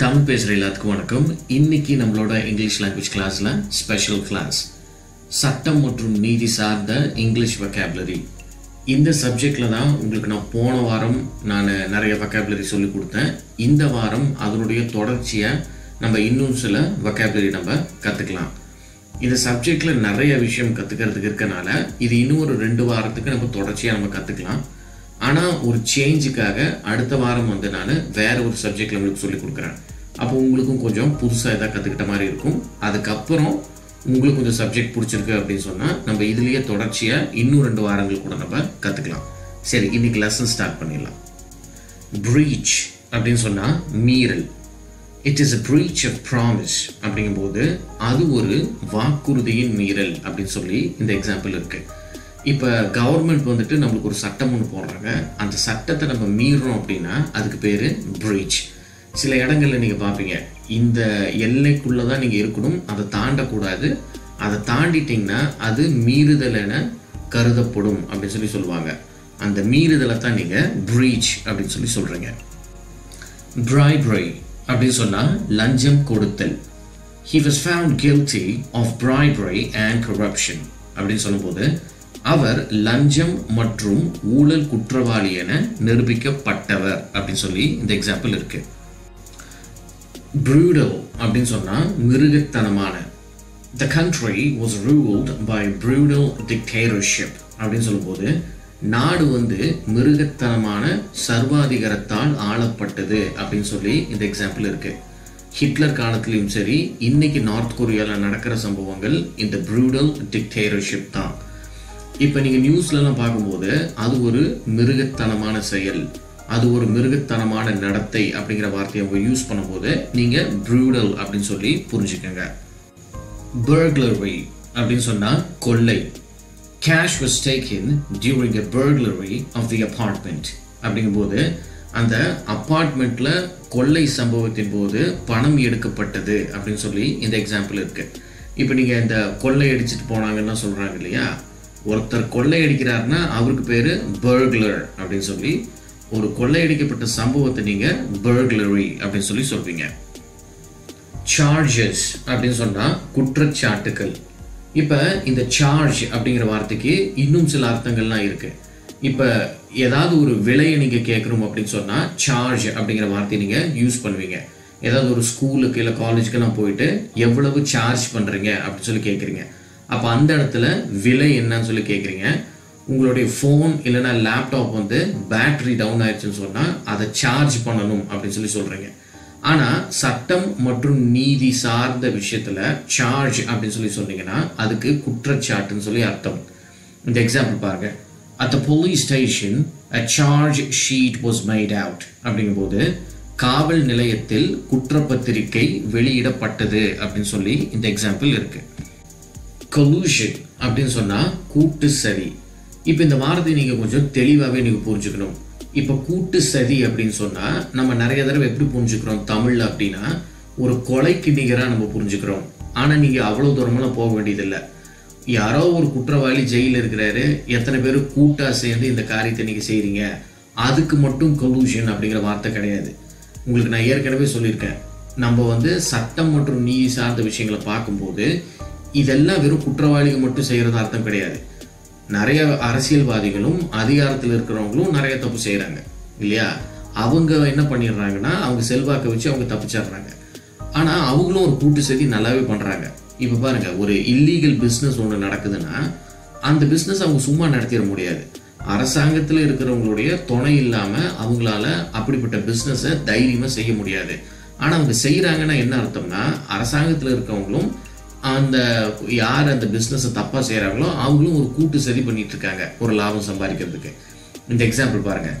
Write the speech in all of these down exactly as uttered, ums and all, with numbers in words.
தமிழ் பேசுகிற எல்லாத்துக்கும் வணக்கம். இன்னைக்கு நம்மளோட இங்கிலீஷ் லாங்குவேஜ் கிளாஸில் ஸ்பெஷல் கிளாஸ் சட்டம் மற்றும் நீதி சார்ந்த இங்கிலீஷ் வொக்காபுலரி. இந்த சப்ஜெக்டில் தான் உங்களுக்கு நான் போன வாரம் நான் நிறைய வொக்காபுலரி சொல்லி கொடுத்தேன். இந்த வாரம் அதனுடைய தொடர்ச்சியை நம்ம இன்னும் சில வொக்காபுலரி நம்ம கற்றுக்கலாம். இந்த சப்ஜெக்டில் நிறைய விஷயம் கற்றுக்கிறதுக்கு இருக்கனால இது இன்னும் ஒரு ரெண்டு வாரத்துக்கு நம்ம தொடர்ச்சியாக நம்ம கற்றுக்கலாம். ஆனால் ஒரு சேஞ்சுக்காக அடுத்த வாரம் வந்து நான் வேறு ஒரு சப்ஜெக்டில் உங்களுக்கு சொல்லிக் கொடுக்குறேன். அப்போ உங்களுக்கும் கொஞ்சம் புதுசாக எதாவது கற்றுக்கிட்ட மாதிரி இருக்கும். அதுக்கப்புறம் உங்களுக்கு கொஞ்சம் சப்ஜெக்ட் பிடிச்சிருக்கு அப்படின்னு சொன்னால் நம்ம இதுலேயே தொடர்ச்சியாக இன்னும் ரெண்டு வாரங்கள் கூட நம்ம கற்றுக்கலாம். சரி, இன்றைக்கி லெசன் ஸ்டார்ட் பண்ணிடலாம். ப்ரீச் அப்படின்னு சொன்னால் மீறல். It is a breach of promise அப்படிங்கும்போது அது ஒரு வாக்குறுதியின் மீறல் அப்படின்னு சொல்லி இந்த எக்ஸாம்பிள் இருக்குது. இப்போ கவர்மெண்ட் வந்துட்டு நம்மளுக்கு ஒரு சட்டம் ஒன்று போடுறாங்க, அந்த சட்டத்தை நம்ம மீறோம் அப்படின்னா அதுக்கு பேர் ப்ரீச். சில இடங்களில் நீங்கள் பார்ப்பீங்க, இந்த எல்லைக்குள்ளே தான் நீங்கள் இருக்கணும், அதை தாண்டக்கூடாது, அதை தாண்டிட்டிங்கன்னா அது மீறுதல் என கருதப்படும் அப்படின்னு சொல்லி சொல்லுவாங்க. அந்த மீறுதலை தான் நீங்கள் ப்ரீச் அப்படின்னு சொல்லி சொல்கிறீங்க. பிரைபரி அப்படின்னு சொன்னால் லஞ்சம் கொடுத்தல். He was found guilty of bribery and corruption அப்படின்னு சொல்லும்போது அவர் லஞ்சம் மற்றும் ஊழல் குற்றவாளி என நிரூபிக்கப்பட்டவர் அப்படின்னு சொல்லி இந்த எக்ஸாம்பிள் இருக்கு. ப்ரூடோ அப்படின்னு சொன்னால் மிருகத்தனமான. The country was ruled by brutal dictatorship அப்படின்னு சொல்லும்போது நாடு வந்து மிருகத்தனமான சர்வாதிகாரத்தால் ஆளப்பட்டது அப்படின்னு சொல்லி இந்த எக்ஸாம்பிள் இருக்கு. ஹிட்லர் காலத்திலையும் சரி, இன்னைக்கு நார்த் கொரியாவில் நடக்கிற சம்பவங்கள் இந்த ப்ரூடோ டிக்டேட்டர்ஷிப் தான். இப்போ நீங்கள் நியூஸ்லலாம் பார்க்கும்போது அது ஒரு மிருகத்தனமான செயல், அது ஒரு மிருகத்தனமான நடத்தை அப்படிங்கிற வார்த்தையை அவங்க யூஸ் பண்ணும்போது நீங்கள் ப்ரூடல் அப்படின்னு சொல்லி புரிஞ்சுக்கோங்க. பர்க்லரி அப்படின்னு சொன்னால் கொள்ளை. Cash was taken during a burglary of the apartment அப்படிங்கும்போது அந்த அப்பார்ட்மெண்ட்டில் கொள்ளை சம்பவத்தின் போது பணம் எடுக்கப்பட்டது அப்படின்னு சொல்லி இந்த எக்ஸாம்பிள் இருக்குது. இப்போ நீங்கள் இந்த கொள்ளை அடிச்சுட்டு போனாங்கன்னா சொல்கிறாங்க இல்லையா, ஒருத்தர் கொள்ளையடிக்கிறாருன்னா அவருக்கு பேர் பர்க்லர் அப்படின்னு சொல்லி ஒரு கொள்ளையடிக்கப்பட்ட சம்பவத்தை நீங்கள் பர்க்லரி அப்படின்னு சொல்லி சொல்வீங்க. சார்ஜஸ் அப்படின்னு சொன்னால் குற்றச்சாட்டுக்கள். இப்போ இந்த சார்ஜ் அப்படிங்கிற வார்த்தைக்கு இன்னும் சில அர்த்தங்கள்லாம் இருக்குது. இப்போ ஏதாவது ஒரு விலையை நீங்கள் கேட்குறோம் அப்படின்னு சொன்னால் சார்ஜ் அப்படிங்கிற வார்த்தையை நீங்கள் யூஸ் பண்ணுவீங்க. ஏதாவது ஒரு ஸ்கூலுக்கு இல்லை காலேஜுக்கெல்லாம் போயிட்டு எவ்வளவு சார்ஜ் பண்ணுறீங்க அப்படின்னு சொல்லி கேட்குறீங்க. அப்போ அந்த இடத்துல விலை என்னன்னு சொல்லி கேட்குறீங்க. உங்களுடைய ஃபோன் இல்லைனா லேப்டாப் வந்து பேட்ரி டவுன் ஆயிடுச்சுன்னு சொன்னால் அதை சார்ஜ் பண்ணணும் அப்படின்னு சொல்லி சொல்கிறீங்க. ஆனால் சட்டம் மற்றும் நீதி சார்ந்த விஷயத்தில் சார்ஜ் அப்படின்னு சொல்லி சொன்னீங்கன்னா அதுக்கு குற்றச்சாட்டுன்னு சொல்லி அர்த்தம். இந்த எக்ஸாம்பிள் பாருங்கள். At the police station a charge sheet was made out அப்படிங்கும்போது காவல் நிலையத்தில் குற்றப்பத்திரிக்கை வெளியிடப்பட்டது அப்படின்னு சொல்லி இந்த எக்ஸாம்பிள் இருக்குது. கொலூஷன் அப்படின்னு சொன்னால் கூட்டு சதி. இப்போ இந்த வார்த்தை நீங்கள் கொஞ்சம் தெளிவாகவே நீங்கள் புரிஞ்சுக்கணும். இப்போ கூட்டு சதி அப்படின்னு சொன்னால் நம்ம நிறைய தடவை எப்படி புரிஞ்சுக்கிறோம் தமிழில் அப்படின்னா ஒரு கொலைக்கு நிகராக நம்ம புரிஞ்சுக்கிறோம். ஆனால் நீங்கள் அவ்வளோ தூரமெல்லாம் போக வேண்டியதில்லை. யாரோ ஒரு குற்றவாளி ஜெயிலில் இருக்கிறாரு, எத்தனை பேர் கூட்டாக சேர்ந்து இந்த காரியத்தை நீங்கள் செய்கிறீங்க, அதுக்கு மட்டும் கொலூஷன் அப்படிங்கிற வார்த்தை கிடையாது. உங்களுக்கு நான் ஏற்கனவே சொல்லியிருக்கேன், நம்ம வந்து சட்டம் மற்றும் நீதி சார்ந்த விஷயங்களை பார்க்கும்போது இதெல்லாம் வெறும் குற்றவாளிகள் மட்டும் செய்கிறதா அர்த்தம் கிடையாது. நிறைய அரசியல்வாதிகளும் அதிகாரத்தில் இருக்கிறவங்களும் நிறைய தப்பு செய்கிறாங்க இல்லையா. அவங்க என்ன பண்ணிடுறாங்கன்னா அவங்க செல்வாக்கை வச்சு அவங்க தப்பிச்சிடுறாங்க. ஆனால் அவங்களும் ஒரு கூட்டு சதி நல்லாவே பண்ணுறாங்க. இப்போ பாருங்கள், ஒரு இல்லீகல் பிஸ்னஸ் ஒன்று நடக்குதுன்னா அந்த பிஸ்னஸ் அவங்க சும்மா நடத்திட முடியாது. அரசாங்கத்தில் இருக்கிறவங்களுடைய துணை இல்லாமல் அவங்களால அப்படிப்பட்ட பிஸ்னஸை தைரியமாக செய்ய முடியாது. ஆனால் அவங்க செய்கிறாங்கன்னா என்ன அர்த்தம்னா அரசாங்கத்தில் இருக்கிறவங்களும் அந்த யார் அந்த பிஸ்னஸை தப்பாக செய்கிறாங்களோ அவங்களும் ஒரு கூட்டு சதி பண்ணிகிட்டு இருக்காங்க ஒரு லாபம் சம்பாதிக்கிறதுக்கு. இந்த எக்ஸாம்பிள் பாருங்கள்.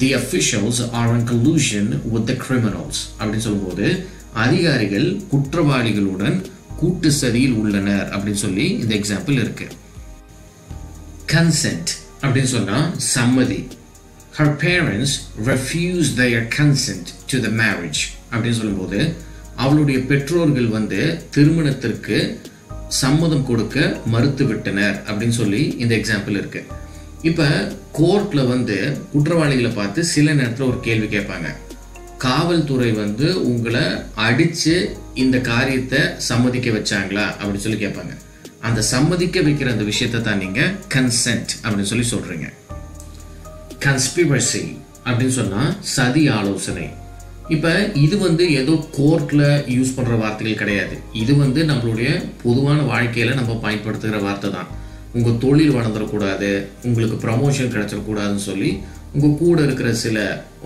The officials are in collusion with the criminals அப்படின்னு சொல்லும்போது அதிகாரிகள் குற்றவாளிகளுடன் கூட்டு சதியில் உள்ளனர் அப்படின்னு சொல்லி இந்த எக்ஸாம்பிள் இருக்குது. கன்சென்ட் அப்படின்னு சொன்னால் சம்மதி. Her parents refuse their consent to the marriage அப்படின்னு சொல்லும்போது அவளுடைய பெற்றோர்கள் வந்து திருமணத்திற்கு சம்மதம் கொடுக்க மறுத்து விட்டனர் அப்படின்னு சொல்லி இந்த எக்ஸாம்பிள் இருக்கு. இப்போ கோர்ட்டில் வந்து குற்றவாளிகளை பார்த்து சில நேரத்தில் ஒரு கேள்வி கேட்பாங்க. காவல்துறை வந்து உங்களை அடித்து இந்த காரியத்தை சம்மதிக்க வச்சாங்களா அப்படின்னு சொல்லி கேட்பாங்க. அந்த சம்மதிக்க வைக்கிற அந்த விஷயத்தை தான் நீங்கள் கன்சென்ட் அப்படின்னு சொல்லி சொல்கிறீங்க. கன்ஸ்பிரசி அப்படின்னு சொன்னால் சதி ஆலோசனை. இப்போ இது வந்து ஏதோ கோர்ட்டில் யூஸ் பண்ணுற வார்த்தைகள் கிடையாது. இது வந்து நம்மளுடைய பொதுவான வாழ்க்கையில் நம்ம பயன்படுத்துகிற வார்த்தை தான். உங்கள் தொழில் வளர்ந்துடக்கூடாது, உங்களுக்கு ப்ரமோஷன் கிடச்சிடக்கூடாதுன்னு சொல்லி உங்கள் கூட இருக்கிற சில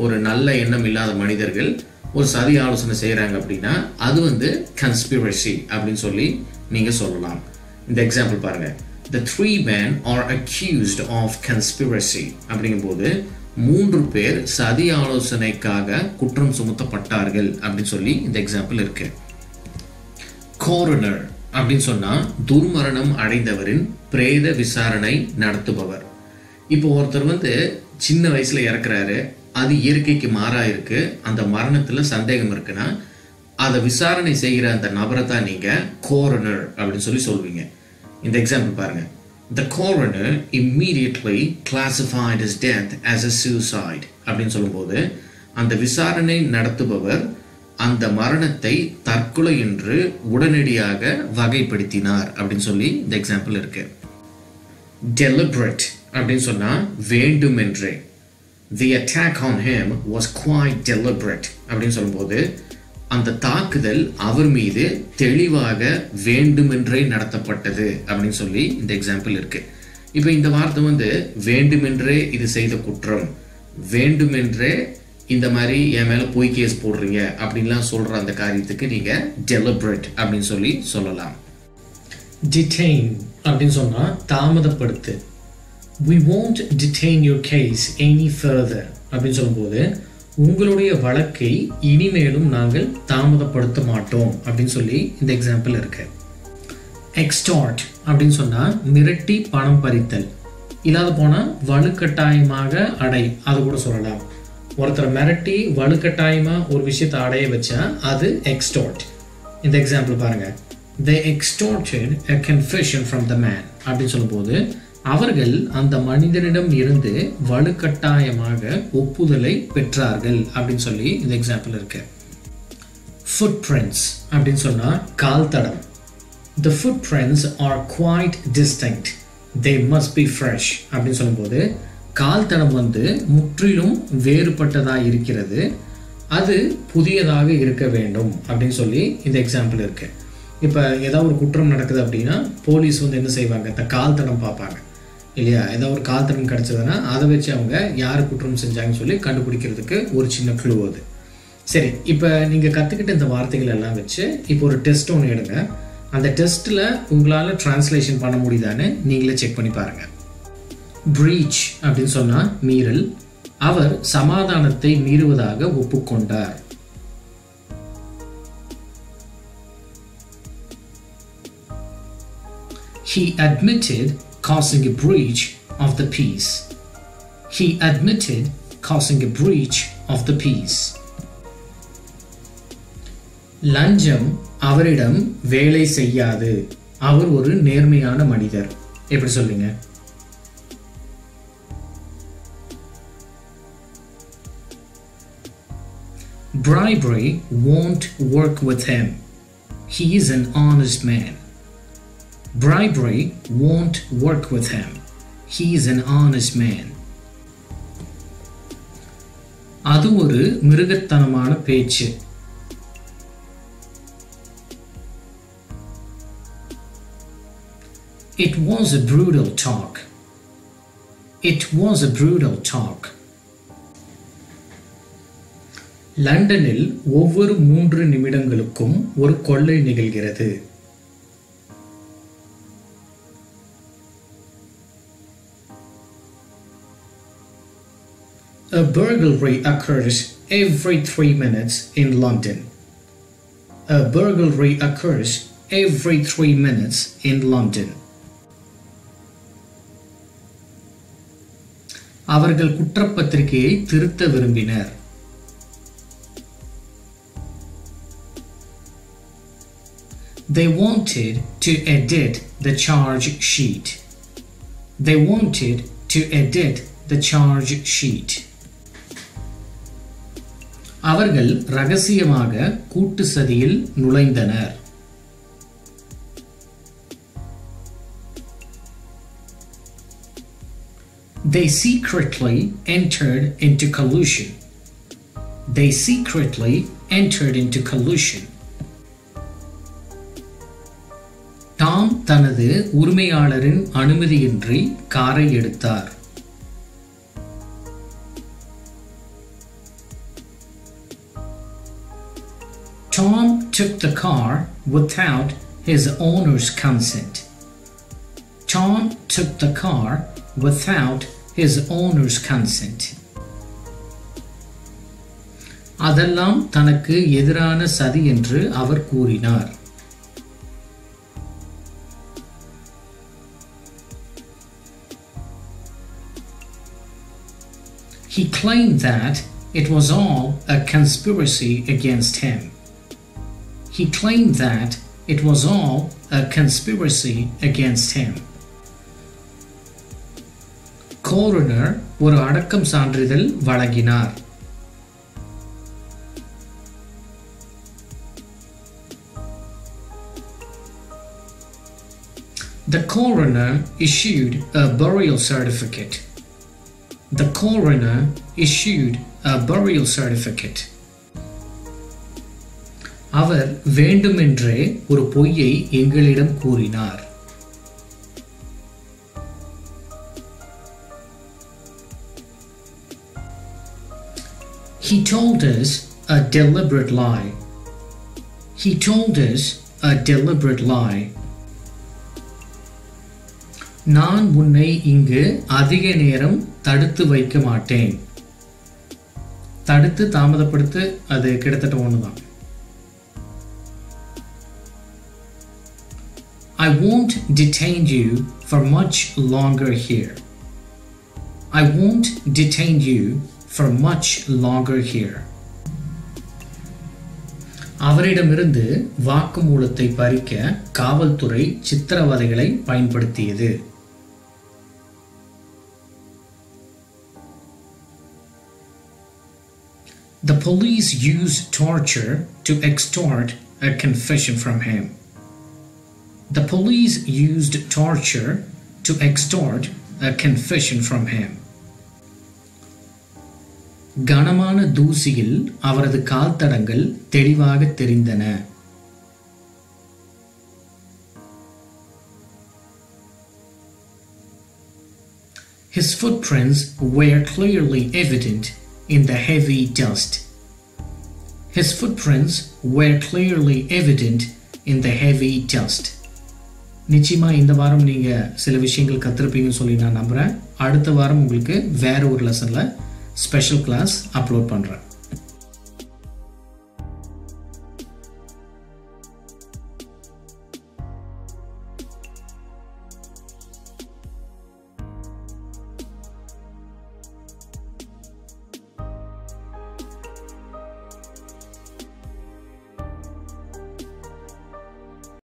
ஒரு நல்ல எண்ணம் இல்லாத மனிதர்கள் ஒரு சதி ஆலோசனை செய்கிறாங்க அப்படின்னா அது வந்து கன்ஸ்பிரசி அப்படின்னு சொல்லி நீங்கள் சொல்லலாம். இந்த எக்ஸாம்பிள் பாருங்கள். The three men are accused of conspiracy அப்படிங்கும்போது மூன்று பேர் சதி ஆலோசனைக்காக குற்றம் சுமத்தப்பட்டார்கள் அப்படின்னு சொல்லி இந்த எக்ஸாம்பிள் இருக்கு. கோரனர் அப்படின்னு சொன்னால் துர்மரணம் அடைந்தவரின் பிரேத விசாரணை நடத்துபவர். இப்போ ஒருத்தர் வந்து சின்ன வயசில் இறக்குறாரு, அது இயற்கைக்கு மாறாக இருக்குது, அந்த மரணத்தில் சந்தேகம் இருக்குன்னா அதை விசாரணை செய்கிற அந்த நபரை தான் நீங்கள் கோரனர் அப்படின்னு சொல்லி சொல்வீங்க. இந்த எக்ஸாம்பிள் பாருங்கள். The coroner immediately classified his death as a suicide அப்படின்னு சொல்லும்போது அந்த விசாரணை நடத்துபவர் அந்த மரணத்தை தற்கொலை என்று உடனடியாக வகைப்படுத்தினார் அப்படின்னு சொல்லி இந்த எக்ஸாம்பிள் இருக்கு. Deliberate அப்படின்னு சொன்னால் வேண்டுமென்றே. The attack on him was quite deliberate அப்படின்னு சொல்லும்போது அந்த தாக்குதல் அவர் மீது தெளிவாக வேண்டுமென்றே நடத்தப்பட்டது அப்படின்னு சொல்லி இந்த எக்ஸாம்பிள் இருக்கு. இப்போ இந்த வார்த்தை வந்து வேண்டுமென்றே இது செய்த குற்றம், வேண்டுமென்றே இந்த மாதிரி என் மேலே போய் கேஸ் போடுறீங்க அப்படின்லாம் சொல்கிற அந்த காரியத்துக்கு நீங்கள் டெலிபரேட் அப்படின்னு சொல்லி சொல்லலாம். டிடெயின் அப்படின்னு சொன்னால் தாமதப்படுத்து. We won't detain your case any further அப்படின்னு சொல்லும்போது உங்களுடைய வழக்கை இனிமேலும் நாங்கள் தாமதப்படுத்த மாட்டோம் அப்படின்னு சொல்லி இந்த எக்ஸாம்பிள் இருக்கு. எக்ஸ்டார்ட் அப்படின்னு சொன்னால் மிரட்டி பணம் பறித்தல், இல்லாத போனால் வலுக்கட்டாயமாக அடை அது கூட சொல்லலாம். ஒருத்தரை மிரட்டி வலுக்கட்டாயமாக ஒரு விஷயத்தை அடைய வச்சா அது எக்ஸ்டார்ட். இந்த எக்ஸாம்பிள் பாருங்கள். They extorted a confession from the man அப்படின்னு சொல்லும்போது அவர்கள் அந்த மனிதனிடம் இருந்து வலுக்கட்டாயமாக ஒப்புதலை பெற்றார்கள் அப்படின்னு சொல்லி இந்த எக்ஸாம்பிள் இருக்கு. ஃபுட் பிரிண்ட்ஸ் அப்படின்னு சொன்னால் கால் தடம். The footprints are quite distinct. They must be fresh அப்படின்னு சொல்லும்போது கால் தடம் வந்து முற்றிலும் வேறுபட்டதாக இருக்கிறது, அது புதியதாக இருக்க வேண்டும் அப்படின்னு சொல்லி இந்த எக்ஸாம்பிள் இருக்கு. இப்போ ஏதாவது ஒரு குற்றம் நடக்குது அப்படின்னா போலீஸ் வந்து என்ன செய்வாங்க, இந்த கால் தடம் பார்ப்பாங்க இல்லையா. ஏதாவது ஒரு கால் தடம் கிடச்சதுன்னா அதை வச்சு அவங்க யார் குற்றம் செஞ்சாங்கன்னு சொல்லி கண்டுபிடிக்கிறதுக்கு ஒரு சின்ன க்ளூ அது. சரி, இப்போ நீங்கள் கற்றுக்கிட்ட இந்த வார்த்தைகள் எல்லாம் வச்சு இப்போ ஒரு டெஸ்ட் ஒன்று எடுங்க. அந்த டெஸ்ட்டில் உங்களால் டிரான்ஸ்லேஷன் பண்ண முடியுதான்னு நீங்களே செக் பண்ணி பாருங்கள். பிரீச் அப்படின்னு சொன்னால் மீறல். அவர் சமாதானத்தை மீறுவதாக ஒப்புக்கொண்டார். He admitted causing a breach of the peace. He admitted causing a breach of the peace. லஞ்சம் அவரிடம் வேலை செய்யாது, அவர் ஒரு நேர்மையான மனிதர். எப்படி சொல்லுங்க? Bribery won't work with him. He is an honest man. Bribery won't work with him. He is an honest man. அது ஒரு மிருகத்தனமான பேச்சு. It was a brutal talk. It was a brutal talk. லண்டனில் ஒவ்வொரு மூன்று நிமிடங்களுக்கும் ஒரு கொள்ளை நிகழ்கிறது. A burglary occurs every three minutes in London. A burglary occurs every three minutes in London. அவர்கள் குற்றப்பத்திரிகையை திருத்த விரும்பினர். They wanted to edit the charge sheet. They wanted to edit the charge sheet. அவர்கள் ரகசியமாக கூட்டு சதியில் நுழைந்தனர். They secretly entered into collusion. They secretly entered into collusion. Tom தனது உரிமையாளரின் அனுமதியின்றி காரை எடுத்தார். Tom took the car without his owner's consent. Tom took the car without his owner's consent. அதெல்லாம் தனக்கு எதிரான சதி என்று அவர் கூறினார். He claimed that it was all a conspiracy against him. He claimed that it was all a conspiracy against him. Coroner ஒரு அடக்கம் சான்றிதழ் வழங்கினார். The coroner issued a burial certificate. The coroner issued a burial certificate. அவர் வேண்டுமென்றே ஒரு பொய்யை எங்களிடம் கூறினார். He told us a deliberate lie. He told us a deliberate lie. நான் உன்னை இங்கு அதிக நேரம் தடுத்து வைக்க மாட்டேன். தடுத்து தாமதப்படுத்து அது கிட்டத்தட்ட ஒண்ணுதான். I won't detain you for much longer here. I won't detain you for much longer here. அவரிடமிருந்து வாக்குமூலத்தை பறிக்க காவல்துறை சித்திரவதைகளை பயன்படுத்தியது. The police used torture to extort a confession from him. The police used torture to extort a confession from him. கனமான தூசியில் அவரது கால் தடங்கள் தெளிவாக தெரிந்தன. His footprints were clearly evident in the heavy dust. His footprints were clearly evident in the heavy dust. நிச்சயமா இந்த வாரம் நீங்க சில விஷயங்கள் கற்றுப்பீங்கன்னு சொல்லி நான் நம்புறேன். அடுத்த வாரம் உங்களுக்கு வேற ஒரு லெசன்ல ஸ்பெஷல் கிளாஸ் அப்லோட் பண்றேன்.